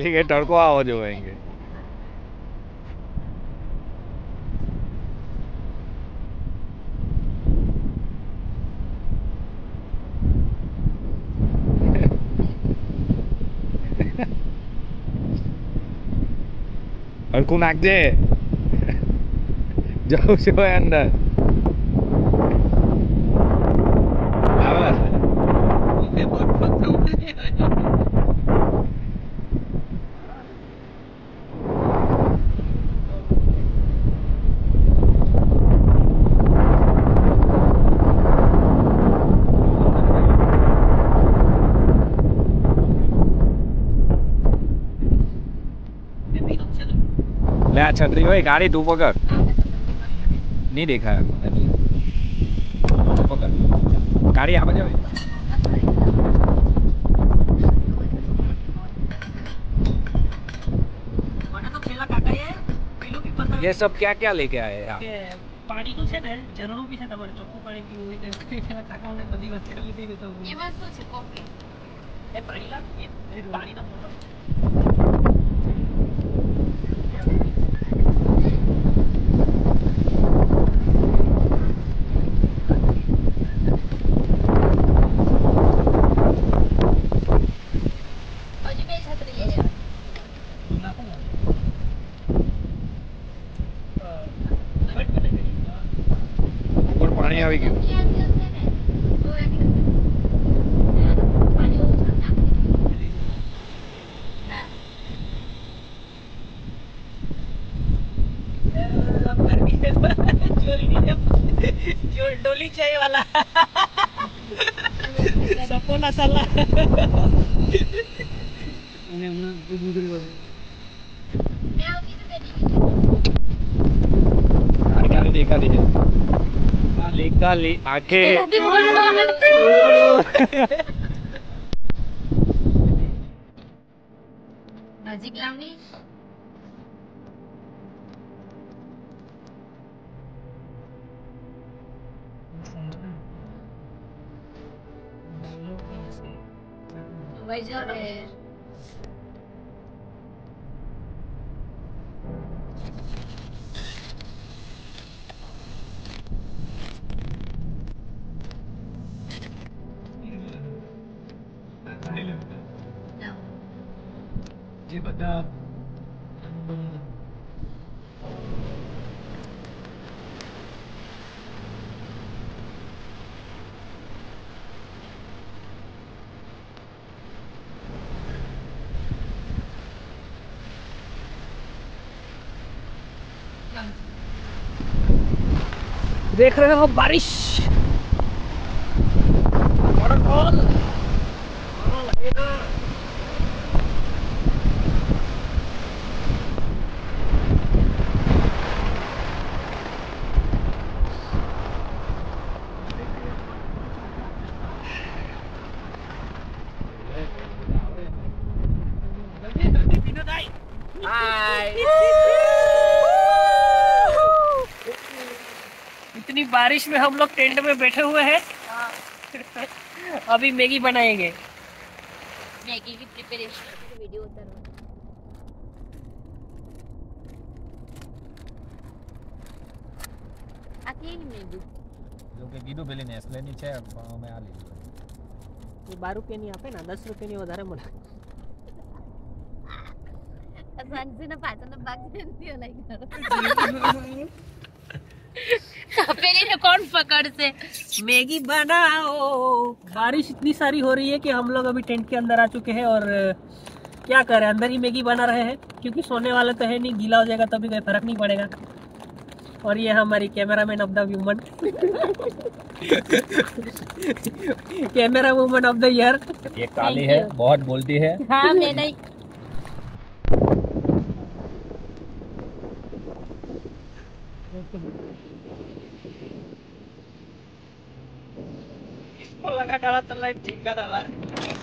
ઇલિગેટર को आओ જોવાંગે अंकु नाक जे जाओ છો અંદર छतरी हो गाड़ी तू पकड़ नहीं देखा पकड़ गाड़ी आ जाए ये सब क्या क्या लेके आए आप पार्टी तो से जरूर भी था पर चक्कू पड़े की हुई थे खेला काका ने बड़ी बात कर ली थी तो ये बात तो चक्कू पे ए पड़ी ला पानी तो नजीक लावणी देख रहे हो बारिश बारिश में हम लोग टेंट में बैठे हुए हैं। अभी मैगी बनाएंगे। मैगी की प्रिपरेशन वीडियो उतारो। आती है नहीं मैगी। जो के गिनो पहले नेस्ले नहीं चाहे मैं आ लेता हूँ। ये 12 रुपये नहीं आपे ना 10 रुपये नहीं उधारे मना। असान से ना पाचा ना बाकी नहीं लाइक पहले कौन पकड़ से मैगी बनाओ। बारिश इतनी सारी हो रही है कि हम लोग अभी टेंट के अंदर आ चुके हैं और क्या करें अंदर ही मैगी बना रहे हैं क्योंकि सोने वाला तो है नहीं, गीला हो जाएगा तभी कोई फर्क नहीं पड़ेगा। और ये हमारी cameraman of the woman camera woman of the year ये काली है, बहुत बोलती है। हाँ मैंने इसको लगा डाला तो लाइफ ठीक डाला।